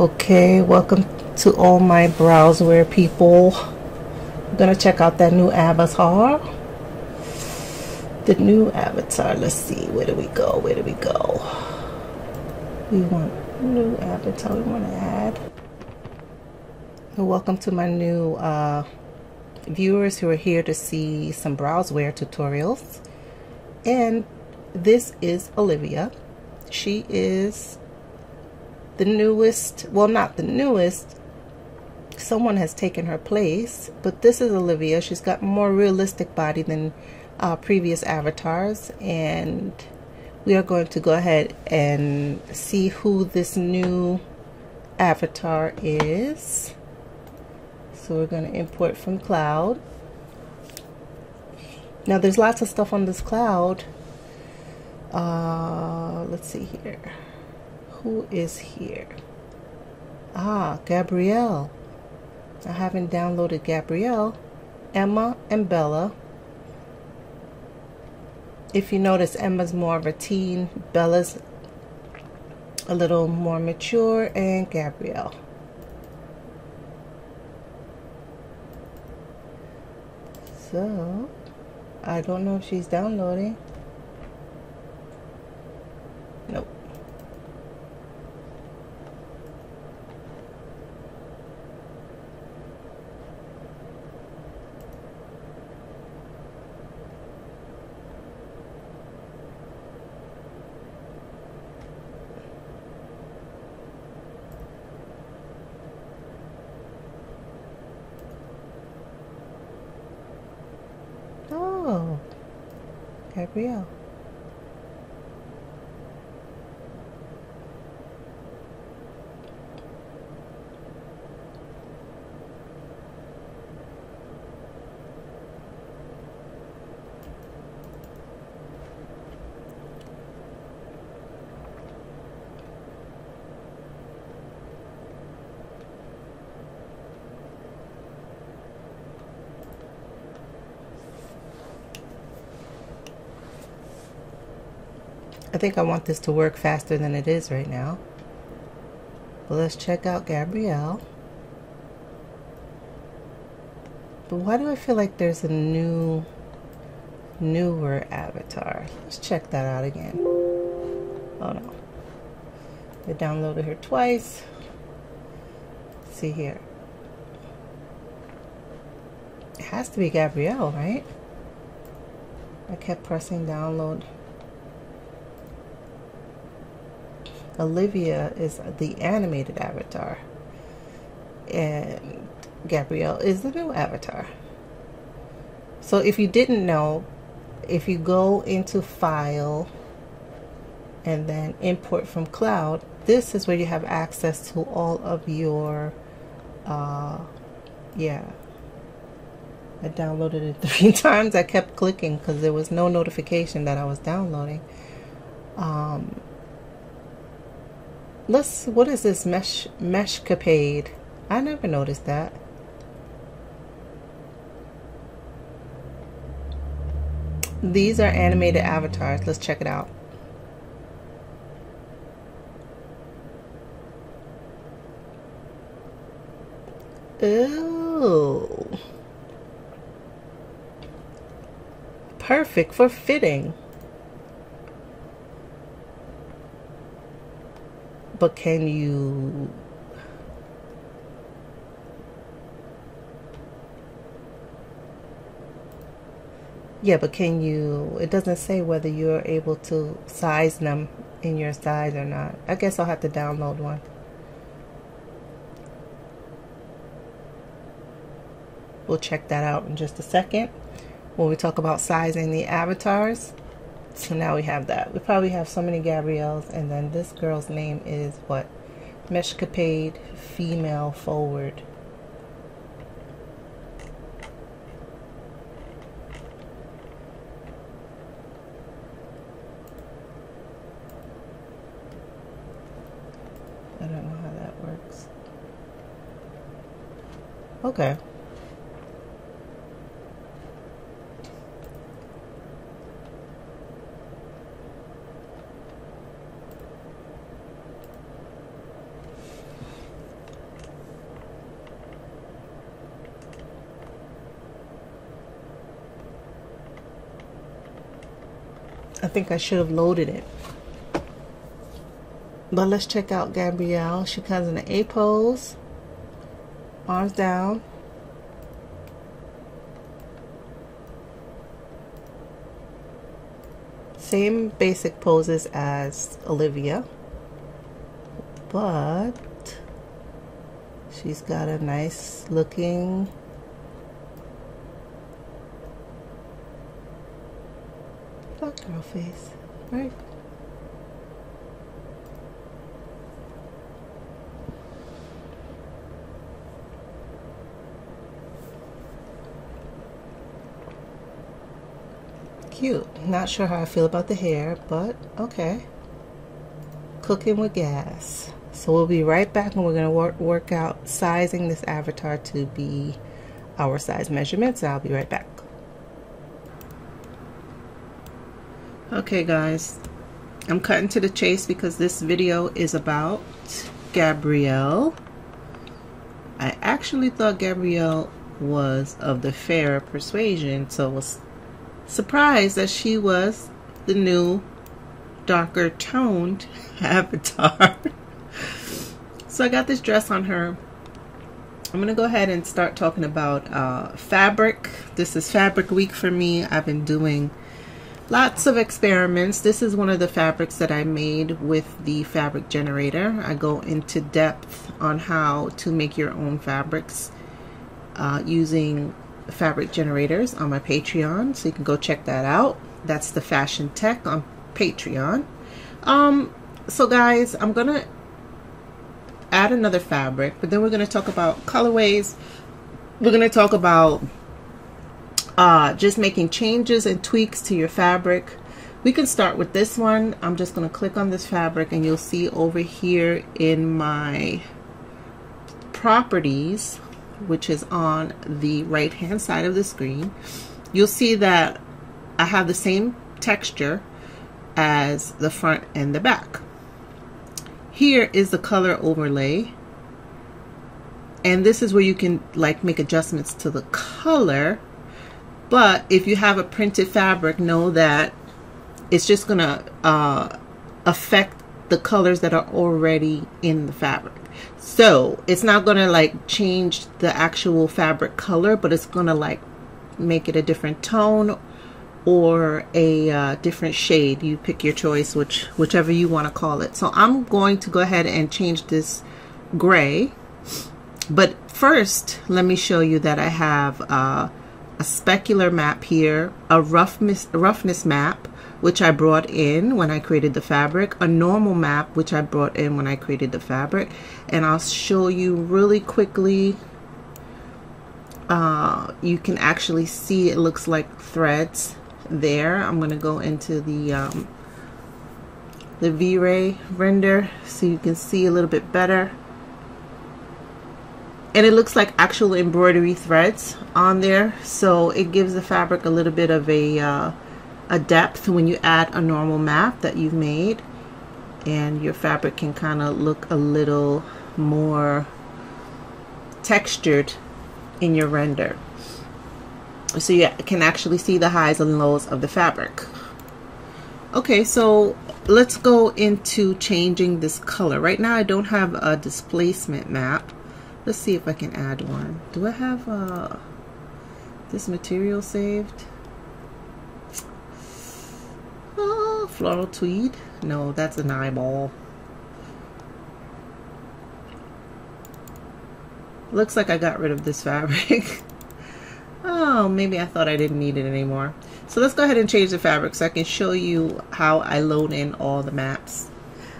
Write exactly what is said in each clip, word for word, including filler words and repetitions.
Okay, welcome to all my Browzwear people. I'm gonna check out that new avatar. The new avatar. Let's see. Where do we go? Where do we go? We want new avatar. We want to add. So welcome to my new uh, viewers who are here to see some Browzwear tutorials. And this is Olivia. She is the newest, well, not the newest, someone has taken her place, but this is Olivia. She's got more realistic body than uh, previous avatars, and we are going to go ahead and see who this new avatar is. So we're going to import from cloud. Now there's lots of stuff on this cloud. Uh, let's see here. Who is here? Ah, Gabrielle. I haven't downloaded Gabrielle, Emma, and Bella. If you notice, Emma's more of a teen, Bella's a little more mature, and Gabrielle. So, I don't know if she's downloading. Nope. Oh, Gabrielle. I think I want this to work faster than it is right now. Well, let's check out Gabrielle. But why do I feel like there's a new, newer avatar? Let's check that out again. Oh no. I downloaded her twice. Let's see here. It has to be Gabrielle, right? I kept pressing download. Olivia is the animated avatar, and Gabrielle is the new avatar. So if you didn't know, if you go into File and then Import from Cloud, this is where you have access to all of your, uh, yeah. I downloaded it three times. I kept clicking because there was no notification that I was downloading. Um, Let's, what is this mesh, Meshcapade? I never noticed that. These are animated avatars. Let's check it out. Ooh. Perfect for fitting. But can you yeah but can you it doesn't say whether you're able to size them in your size or not. I guess I'll have to download one. We'll check that out in just a second when we talk about sizing the avatars. So now we have that. We probably have so many Gabrielles, and then this girl's name is what? Meshcapade Female Forward. I don't know how that works. Okay. I think I should have loaded it. But let's check out Gabrielle. She comes in an A pose, arms down. Same basic poses as Olivia, but she's got a nice looking black girl face, right? Cute. Not sure how I feel about the hair, but okay. Cooking with gas. So we'll be right back and we're going to work, work out sizing this avatar to be our size measurements. I'll be right back. Okay guys, I'm cutting to the chase because this video is about Gabrielle. I actually thought Gabrielle was of the fairer persuasion, so it was surprised that she was the new darker toned avatar. So I got this dress on her. I'm gonna go ahead and start talking about uh, fabric. This is fabric week for me. I've been doing lots of experiments. This is one of the fabrics that I made with the fabric generator. I go into depth on how to make your own fabrics uh, using fabric generators on my Patreon, so you can go check that out. That's the Fashion Tech on Patreon. Um so guys, I'm gonna add another fabric, but then we're gonna talk about colorways. We're gonna talk about uh just making changes and tweaks to your fabric. We can start with this one. I'm just gonna click on this fabric and you'll see over here in my properties, which is on the right hand side of the screen, you'll see that I have the same texture as the front and the back. Here is the color overlay, and this is where you can like make adjustments to the color. But if you have a printed fabric, know that it's just gonna uh, affect the colors that are already in the fabric. So it's not gonna like change the actual fabric color, but it's gonna like make it a different tone or a uh, different shade. You pick your choice, which whichever you want to call it. So I'm going to go ahead and change this gray, but first let me show you that I have uh, a specular map here, a roughness roughness map, which I brought in when I created the fabric, a normal map, which I brought in when I created the fabric. And I'll show you really quickly. Uh, you can actually see it looks like threads there. I'm gonna go into the, um, the V-Ray render so you can see a little bit better. And it looks like actual embroidery threads on there. So it gives the fabric a little bit of a, uh, a depth when you add a normal map that you've made, and your fabric can kind of look a little more textured in your render, so you can actually see the highs and lows of the fabric. Okay, so let's go into changing this color. Right now I don't have a displacement map. Let's see if I can add one. Do I have uh, this material saved? Floral tweed? No, that's an eyeball. Looks like I got rid of this fabric. Oh, maybe I thought I didn't need it anymore. So let's go ahead and change the fabric so I can show you how I load in all the maps.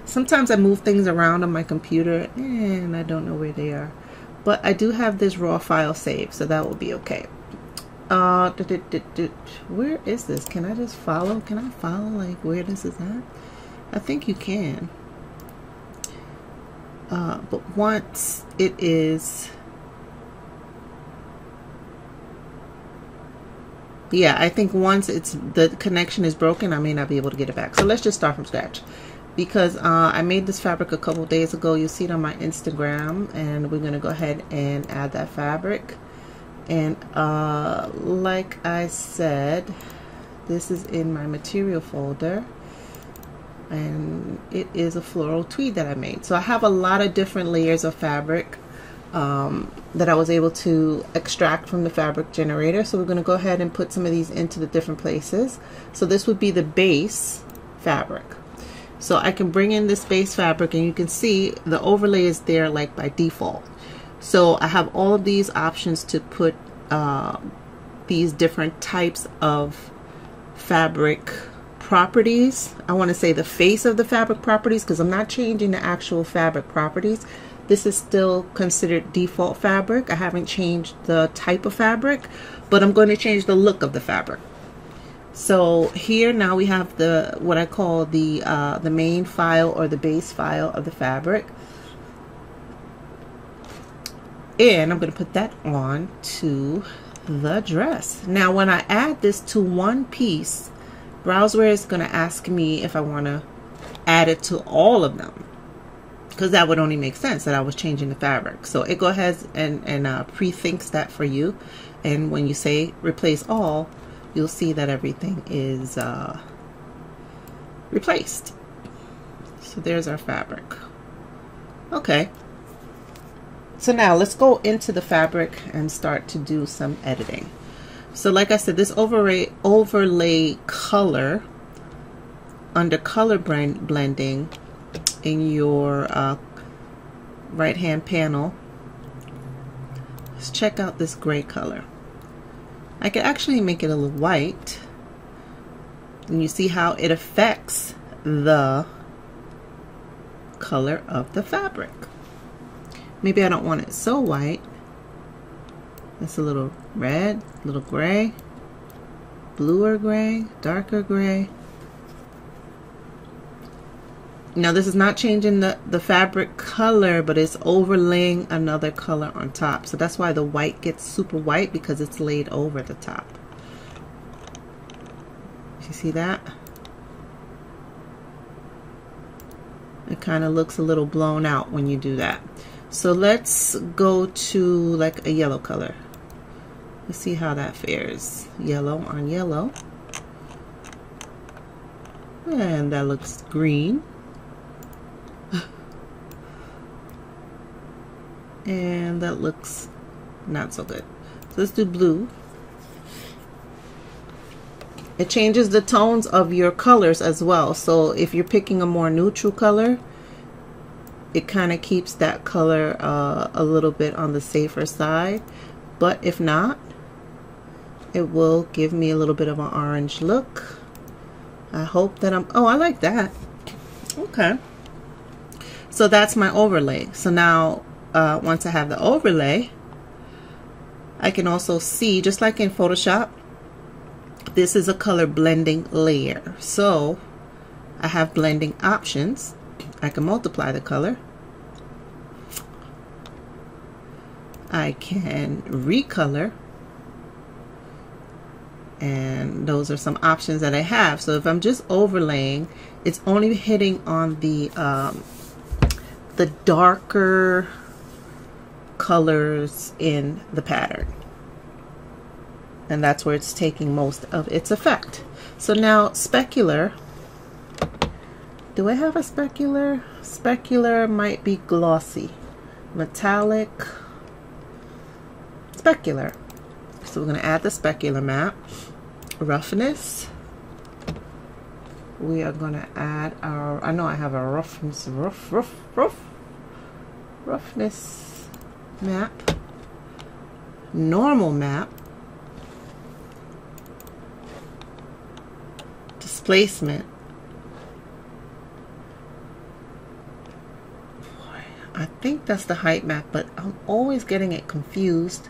Sometimes I move things around on my computer and I don't know where they are, but I do have this raw file saved, so that will be okay. Uh, d -d -d -d -d. Where is this? Can I just follow? Can I follow like where this is at? I think you can. Uh, but once it is, yeah, I think once it's the connection is broken, I may not be able to get it back. So let's just start from scratch, because uh, I made this fabric a couple days ago. You'll see it on my Instagram, and we're gonna go ahead and add that fabric. And uh, like I said, This is in my material folder, and it is a floral tweed that I made. So I have a lot of different layers of fabric um, that I was able to extract from the fabric generator. So we're going to go ahead and put some of these into the different places. So this would be the base fabric. So I can bring in this base fabric, and you can see the overlay is there like by default. So I have all of these options to put uh, these different types of fabric properties. I want to say the face of the fabric properties, because I'm not changing the actual fabric properties. This is still considered default fabric. I haven't changed the type of fabric, but I'm going to change the look of the fabric. So here now we have the what I call the uh, the main file or the base file of the fabric, and I'm going to put that on to the dress. Now when I add this to one piece, Browzwear is going to ask me if I want to add it to all of them, because that would only make sense that I was changing the fabric. So it go ahead and, and uh, pre-thinks that for you, and when you say replace all, you'll see that everything is uh, replaced. So there's our fabric. Okay, so now let's go into the fabric and start to do some editing. So like I said, this overlay, overlay color under color blend, blending in your uh, right hand panel. Let's check out this gray color. I could actually make it a little white, and you see how it affects the color of the fabric. Maybe I don't want it so white. It's a little red, a little gray, bluer gray, darker gray. Now this is not changing the, the fabric color, but it's overlaying another color on top. So that's why the white gets super white, because it's laid over the top. You see that? It kind of looks a little blown out when you do that. So let's go to like a yellow color. Let's see how that fares. Yellow on yellow. And that looks green. And that looks not so good. So let's do blue. It changes the tones of your colors as well. So if you're picking a more neutral color, it kind of keeps that color uh, a little bit on the safer side. But if not, it will give me a little bit of an orange look. I hope that I'm, oh, I like that. Okay. So that's my overlay. So now uh, once I have the overlay, I can also see, just like in Photoshop, this is a color blending layer. So I have blending options. I can multiply the color. I can recolor. And those are some options that I have. So if I'm just overlaying, it's only hitting on the um, the darker colors in the pattern, and that's where it's taking most of its effect. So now specular. Do I have a specular? Specular might be glossy, metallic, specular. So we're going to add the specular map, roughness. We are going to add our, I know I have a roughness, rough, rough, rough, roughness map, normal map, displacement. I think that's the height map, but I'm always getting it confused.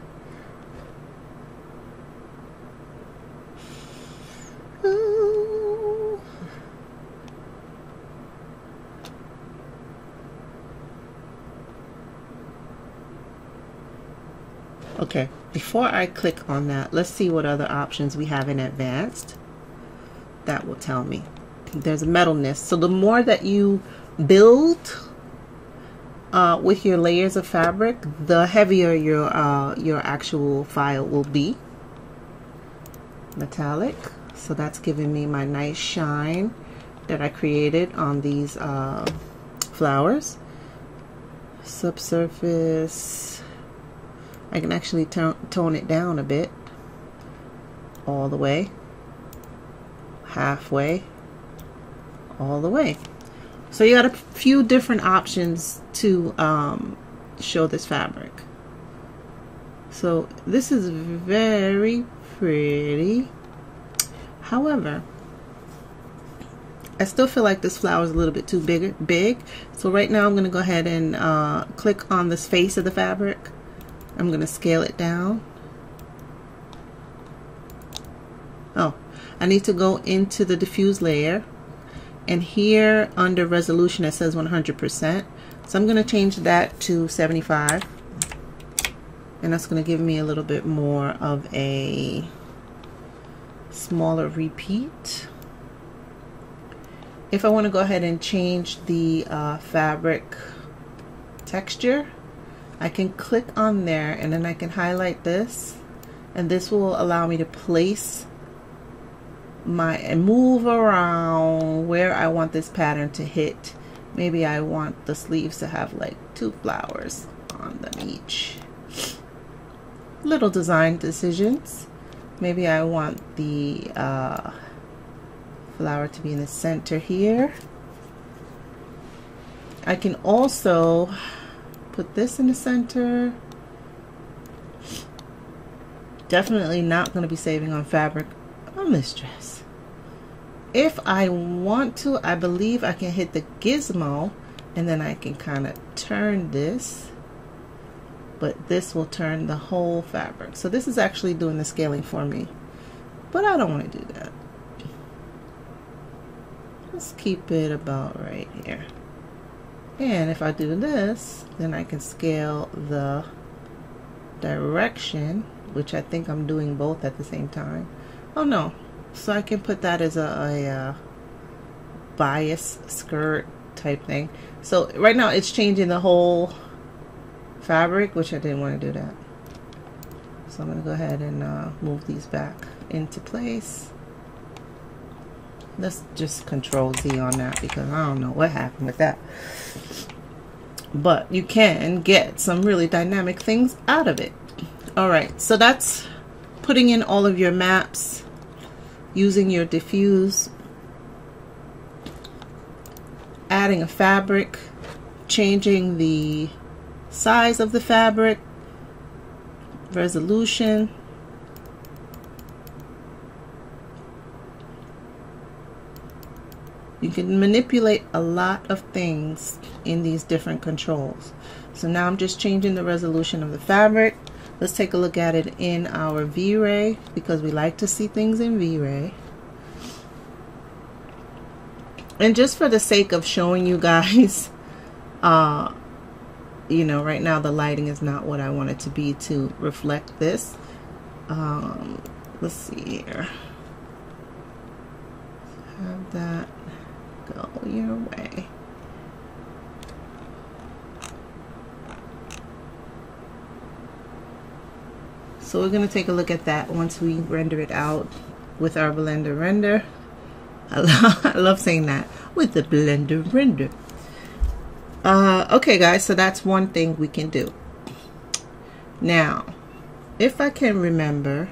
Ooh. Okay, before I click on that, let's see what other options we have in advanced. That will tell me. There's metalness. So the more that you build Uh, with your layers of fabric, the heavier your uh, your actual file will be. Metallic, So that's giving me my nice shine that I created on these uh, flowers. Subsurface, I can actually tone it down a bit, all the way, halfway, all the way. So you got a few different options to um, show this fabric. So this is very pretty. However, I still feel like this flower is a little bit too big. Big. So right now I'm going to go ahead and uh, click on this face of the fabric. I'm going to scale it down. Oh, I need to go into the diffuse layer. And here under resolution it says one hundred percent. So I'm going to change that to seventy-five. And that's going to give me a little bit more of a smaller repeat. If I want to go ahead and change the uh, fabric texture, I can click on there and then I can highlight this, and this will allow me to place my and move around where I want this pattern to hit. Maybe I want the sleeves to have like two flowers on them each. Little design decisions. Maybe I want the uh, flower to be in the center here. I can also put this in the center. Definitely not going to be saving on fabric on this dress. If I want to, I believe I can hit the gizmo and then I can kind of turn this. But this will turn the whole fabric. So this is actually doing the scaling for me, but I don't want to do that. Let's keep it about right here. And if I do this, then I can scale the direction, which I think I'm doing both at the same time. Oh no, so I can put that as a, a, a bias skirt type thing. So right now it's changing the whole fabric, which I didn't want to do that. So I'm going to go ahead and uh, move these back into place. Let's just control Z on that because I don't know what happened with that. But you can get some really dynamic things out of it. Alright, so that's putting in all of your maps, using your diffuse, adding a fabric, changing the size of the fabric, resolution, you can manipulate a lot of things in these different controls. So now I'm just changing the resolution of the fabric. Let's take a look at it in our V-Ray because we like to see things in V-Ray. And just for the sake of showing you guys, uh, you know, right now the lighting is not what I want it to be to reflect this. Um, let's see here. Have that go your way. So we're going to take a look at that once we render it out with our Blender render. I love, I love saying that, with the Blender render. Uh, okay guys, so that's one thing we can do. Now, if I can remember,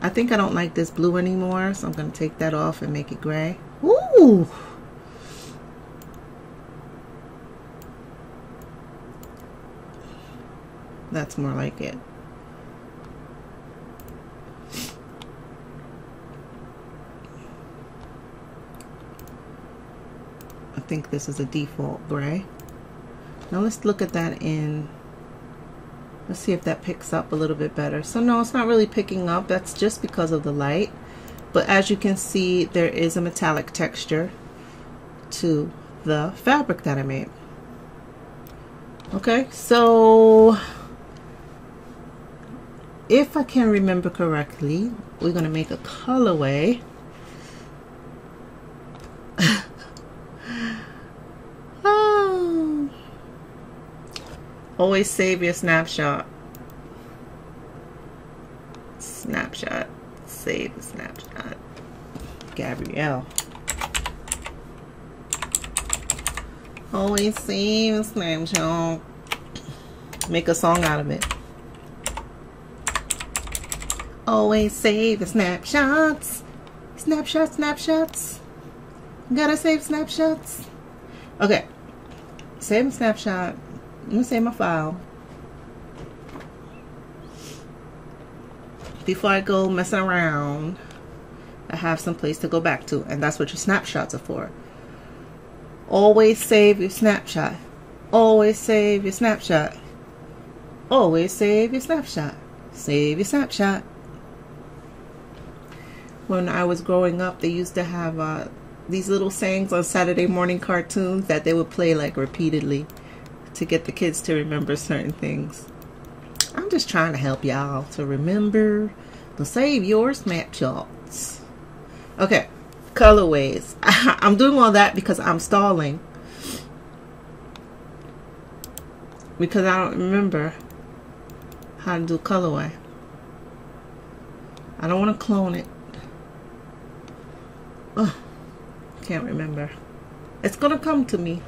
I think I don't like this blue anymore, so I'm going to take that off and make it gray. Ooh! That's more like it. I think this is a default gray. Now let's look at that in, let's see if that picks up a little bit better. So no, it's not really picking up. That's just because of the light. But as you can see, there is a metallic texture to the fabric that I made. Okay, so if I can remember correctly, we're going to make a colorway. Always save your snapshot. Snapshot. Save the snapshot. Gabrielle. Always save a snapshot. Make a song out of it. Always save the snapshots. Snapshots, snapshots. Gotta save snapshots. Okay. Save a snapshot. I'm gonna save my file. Before I go messing around, I have some place to go back to, and that's what your snapshots are for. Always save your snapshot. Always save your snapshot. Always save your snapshot. Save your snapshot. When I was growing up, they used to have uh, these little sayings on Saturday morning cartoons that they would play like repeatedly to get the kids to remember certain things. I'm just trying to help y'all to remember to save your snapshots. Okay, colorways. I'm doing all that because I'm stalling. Because I don't remember how to do colorway. I don't want to clone it. Oh, can't remember. It's gonna come to me.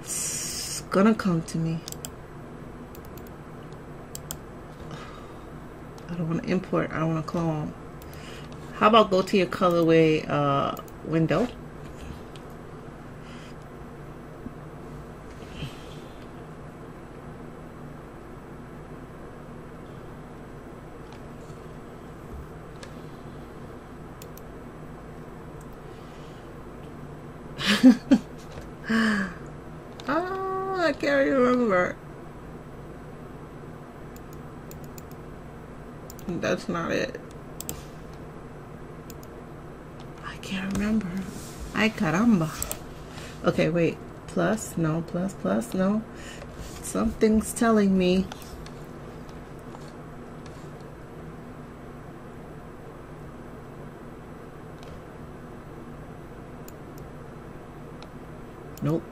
It's gonna come to me. I don't want to import. I don't want to clone. How about go to your colorway uh, window? Oh, I can't remember. That's not it. I can't remember. Ay caramba. Okay, wait. Plus, no, plus, plus, no. Something's telling me. Nope.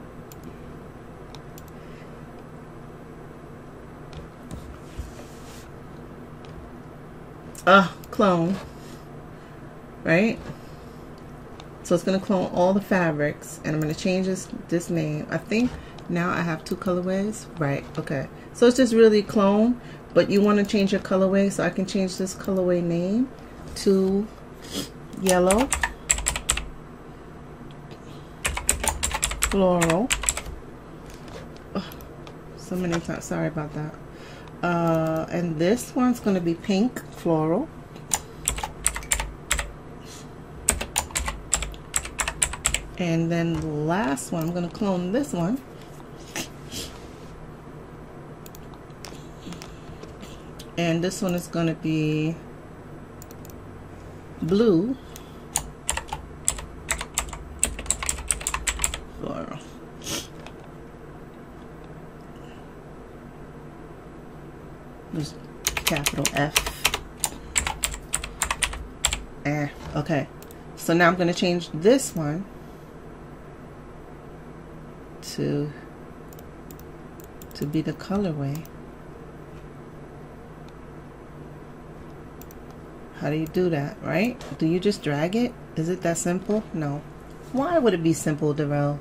Ah, uh, clone. Right? So it's going to clone all the fabrics, and I'm going to change this, this name. I think now I have two colorways. Right, okay. So it's just really clone, but you want to change your colorway, so I can change this colorway name to yellow. Floral. Ugh, so many times. Sorry about that. Uh, and this one's going to be pink floral. And then the last one, I'm going to clone this one. And this one is going to be blue floral. There's capital F. Eh, okay. So now I'm going to change this one to to be the colorway. How do you do that, right? Do you just drag it? Is it that simple? No. Why would it be simple, Darrell?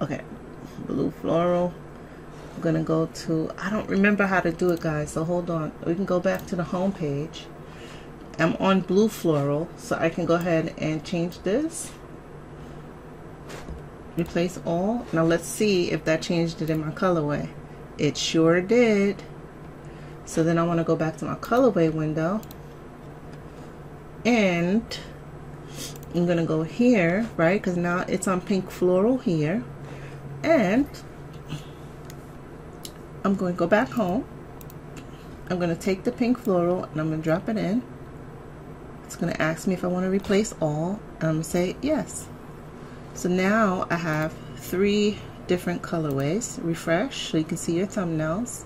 Okay, blue floral. I'm gonna go to, I don't remember how to do it, guys, so hold on. We can go back to the home page. I'm on blue floral, so I can go ahead and change this. Replace all. Now let's see if that changed it in my colorway. It sure did. So then I want to go back to my colorway window, and I'm gonna go here, right? Because now it's on pink floral here, and I'm going to go back home. I'm gonna take the pink floral and I'm gonna drop it in. It's gonna ask me if I want to replace all, and I'm gonna say yes. So now I have three different colorways. Refresh so you can see your thumbnails.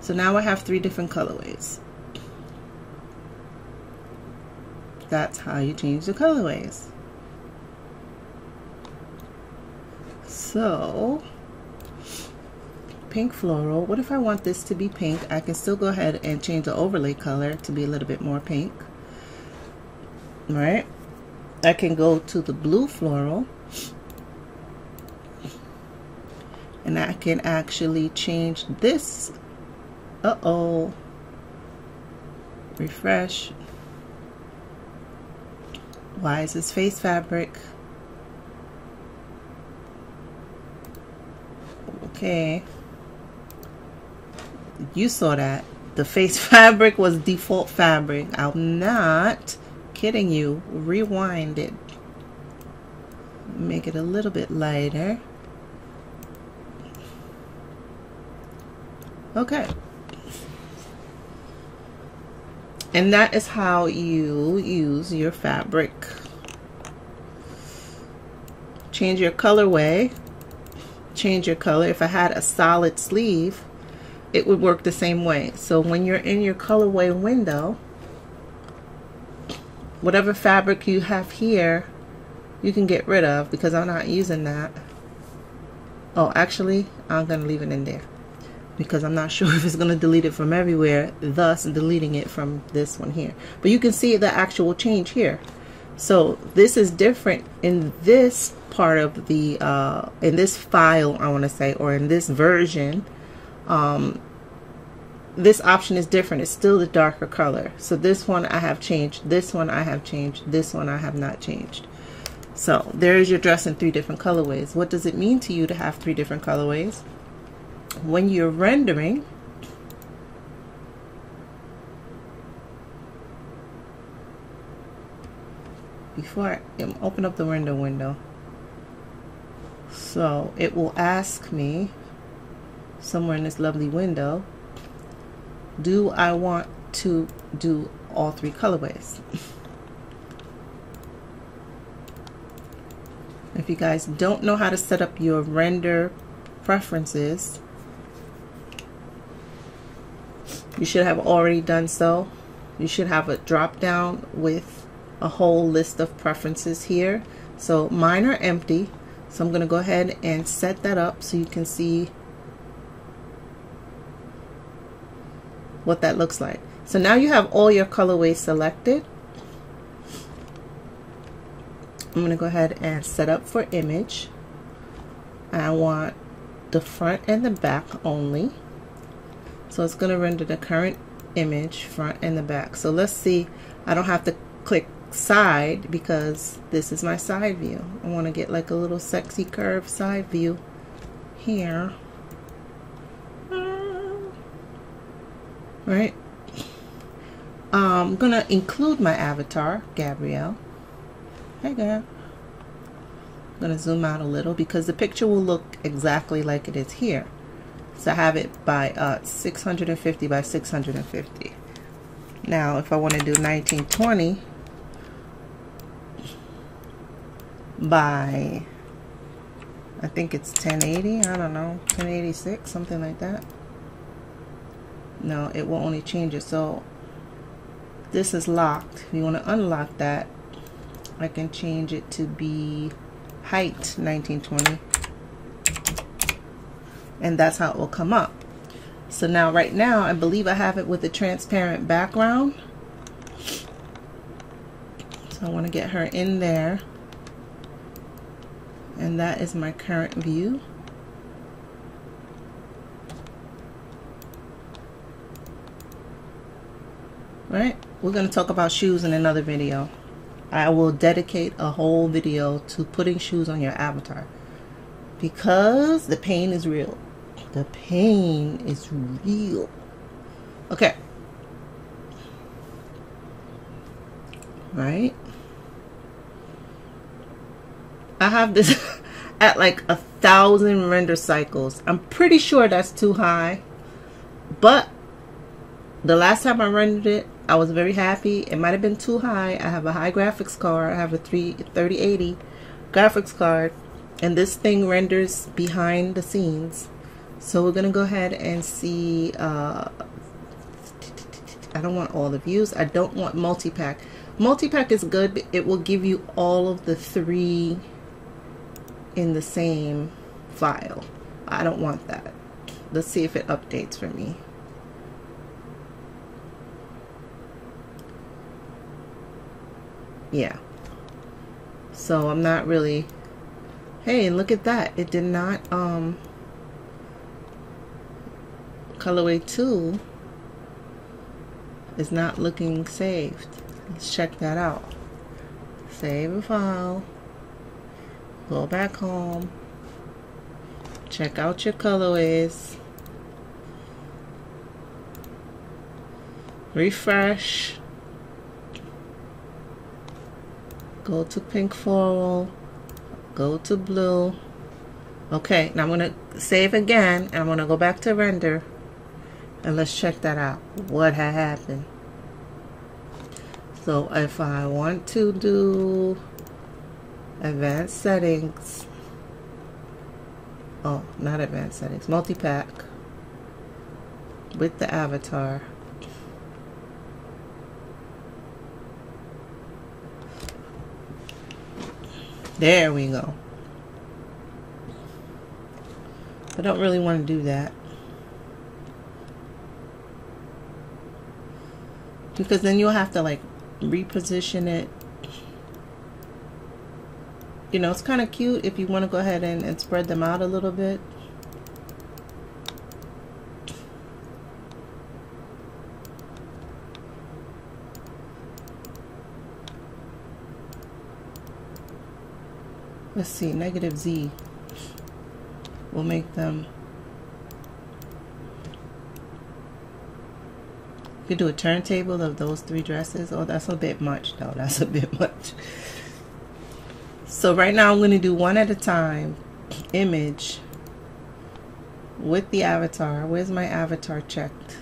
So now I have three different colorways. That's how you change the colorways. So pink floral, what if I want this to be pink? I can still go ahead and change the overlay color to be a little bit more pink, right? I can go to the blue floral and I can actually change this. Uh-oh, refresh. Why is this face fabric? Okay, you saw that the face fabric was default fabric. I'm not kidding you. Rewind it, make it a little bit lighter. Okay, and that is how you use your fabric. Change your colorway, change your color. If I had a solid sleeve, it would work the same way. So when you're in your colorway window, whatever fabric you have here, you can get rid of because I'm not using that. Oh, actually, I'm gonna leave it in there because I'm not sure if it's gonna delete it from everywhere, thus deleting it from this one here. But you can see the actual change here. So this is different in this part of the, uh, in this file, I wanna say, or in this version. Um, this option is different. It's still the darker color. So this one I have changed, this one I have changed, this one I have not changed. So there's your dress in three different colorways. What does it mean to you to have three different colorways? When you're rendering, before I open up the render window, so it will ask me somewhere in this lovely window, do I want to do all three colorways? If you guys don't know how to set up your render preferences, you should have already done so. You should have a drop down with a whole list of preferences here. So mine are empty, so I'm gonna go ahead and set that up so you can see what that looks like. So now you have all your colorways selected. I'm gonna go ahead and set up for image. I want the front and the back only, so it's gonna render the current image, front and the back. So let's see, I don't have to click side because this is my side view. I want to get like a little sexy curved side view here. All right, I'm gonna include my avatar, Gabrielle. Hey girl. I'm gonna zoom out a little because the picture will look exactly like it is here. So I have it by uh, six hundred fifty by six hundred fifty. Now if I want to do nineteen twenty by, I think it's ten eighty, I don't know, ten eighty-six, something like that. No, it will only change it. So this is locked. If you want to unlock that, I can change it to be height nineteen twenty, and that's how it will come up. So now right now I believe I have it with a transparent background, so I want to get her in there, and that is my current view. Right, we're going to talk about shoes in another video. I will dedicate a whole video to putting shoes on your avatar because the pain is real. The pain is real. Okay. Right. I have this at like a thousand render cycles. I'm pretty sure that's too high, but the last time I rendered it, I was very happy. It might have been too high. I have a high graphics card. I have a thirty eighty graphics card, and this thing renders behind the scenes So we're gonna go ahead and see, uh, I don't want all the views. I don't want multi-pack. Multi-pack is good. It will give you all of the three in the same file. I don't want that. Let's see if it updates for me. Yeah. So I'm not really, hey, look at that. It did not, um, colorway two is not looking saved. Let's check that out. Save a file, go back home, check out your colorways, refresh, go to pink floral, go to blue. Okay, now I'm gonna save again and I'm gonna go back to render. And let's check that out, what had happened. So if I want to do advanced settings, oh, not advanced settings, multi-pack with the avatar. There we go. I don't really want to do that, because then you'll have to like reposition it. You know, it's kind of cute if you want to go ahead and, and spread them out a little bit. Let's see, negative Z will make them. You could do a turntable of those three dresses. Oh, that's a bit much though. That's a bit much. So right now I'm going to do one at a time. Image with the avatar. Where's my avatar checked?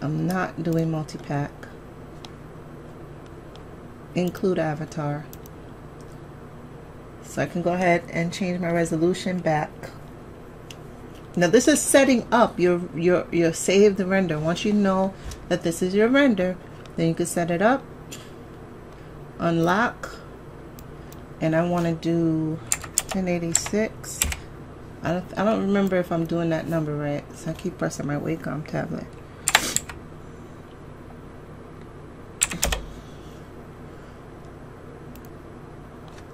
I'm not doing multi-pack. Include avatar. So I can go ahead and change my resolution back. Now this is setting up your your your saved render. Once you know that this is your render, then you can set it up, unlock, and I want to do ten eighty-six. I don't I don't remember if I'm doing that number right, so I keep pressing my Wacom tablet.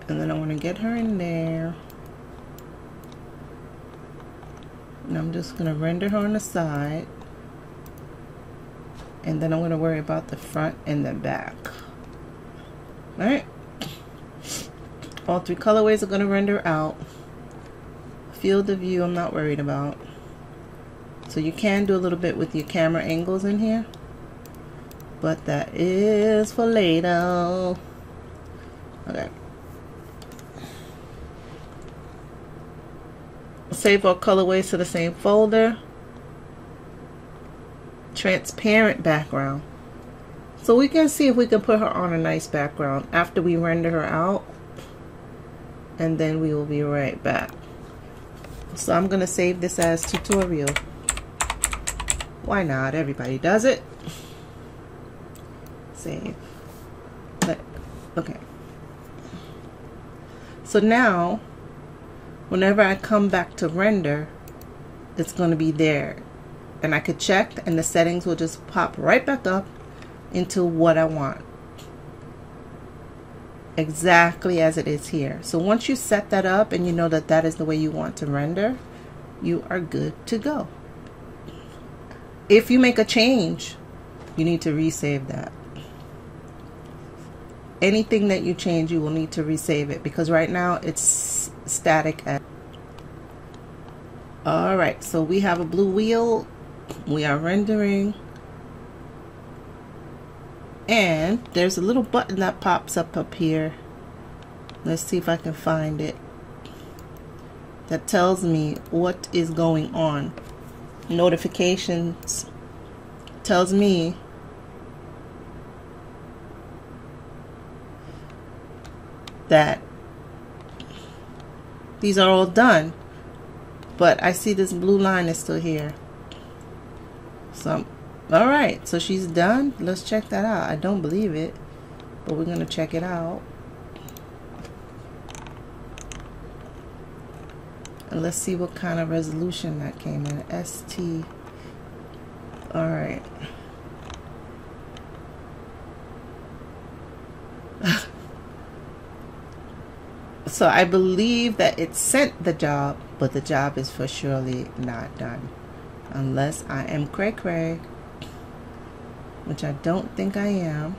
And then I want to get her in there. And I'm just going to render her on the side. And then I'm going to worry about the front and the back. Alright. All three colorways are going to render out. Field of view I'm not worried about. So you can do a little bit with your camera angles in here. But that is for later. Okay. Save all colorways to the same folder. Transparent background. So we can see if we can put her on a nice background after we render her out. And then we will be right back. So I'm going to save this as tutorial. Why not? Everybody does it. Save. But, okay. So now, whenever I come back to render, it's going to be there. And I could check, and the settings will just pop right back up into what I want. Exactly as it is here. So once you set that up and you know that that is the way you want to render, you are good to go. If you make a change, you need to resave that. Anything that you change, you will need to resave it, because right now it's static. Alright, so we have a blue wheel, we are rendering, and there's a little button that pops up up here. Let's see if I can find it. That tells me what is going on. Notifications tells me that these are all done. but I see this blue line is still here. So, all right, so she's done. Let's check that out. I don't believe it, but we're gonna check it out. And let's see what kind of resolution that came in. S T, all right. So I believe that it sent the job, but the job is for surely not done. Unless I am cray cray, which I don't think I am.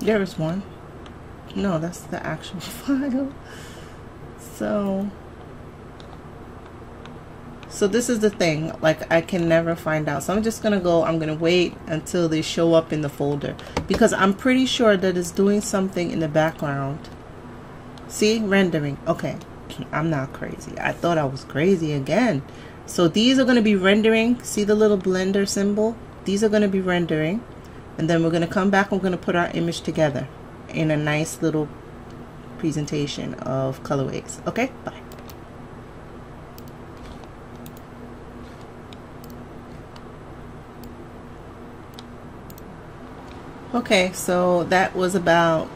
There is one. No, that's the actual file. So So this is the thing, like I can never find out. So I'm just gonna go, I'm gonna wait until they show up in the folder, because I'm pretty sure that it's doing something in the background. See, rendering, okay, I'm not crazy. I thought I was crazy again. So these are gonna be rendering, see the little Blender symbol? These are gonna be rendering, and then we're gonna come back, we're gonna put our image together in a nice little presentation of colorways, okay, bye. Okay, so that was about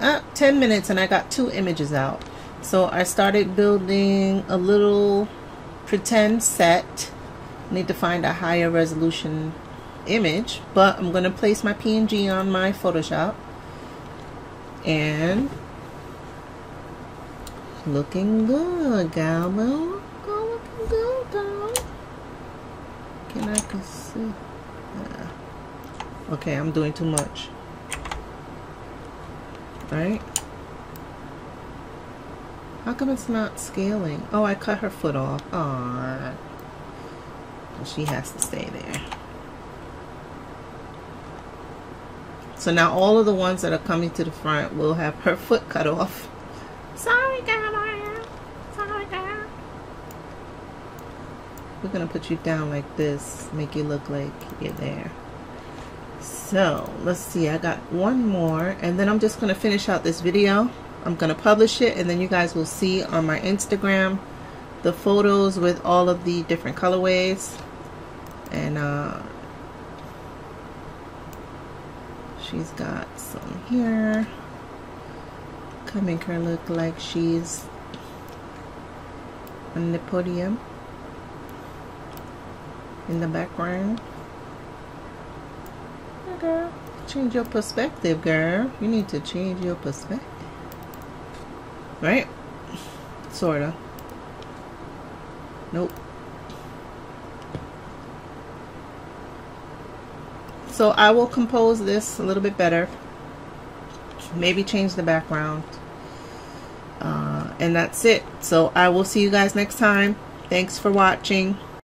uh, ten minutes and I got two images out. So I started building a little pretend set. Need to find a higher resolution image, but I'm gonna place my P N G on my Photoshop. And looking good, Gabrielle. Oh, looking good, girl. Can I can see? Okay, I'm doing too much. All right. How come it's not scaling? Oh, I cut her foot off. Aww. She has to stay there. So now all of the ones that are coming to the front will have her foot cut off. Sorry, Gabrielle. Sorry, girl. We're gonna put you down like this, make you look like you're there. So let's see, I got one more and then I'm just going to finish out this video. I'm going to publish it and then you guys will see on my Instagram the photos with all of the different colorways. And uh, she's got some here. Can make her look like she's on the podium in the background. Girl, change your perspective, girl. You need to change your perspective, right? Sorta. Nope. So I will compose this a little bit better. Maybe change the background. Uh, and that's it. So I will see you guys next time. Thanks for watching.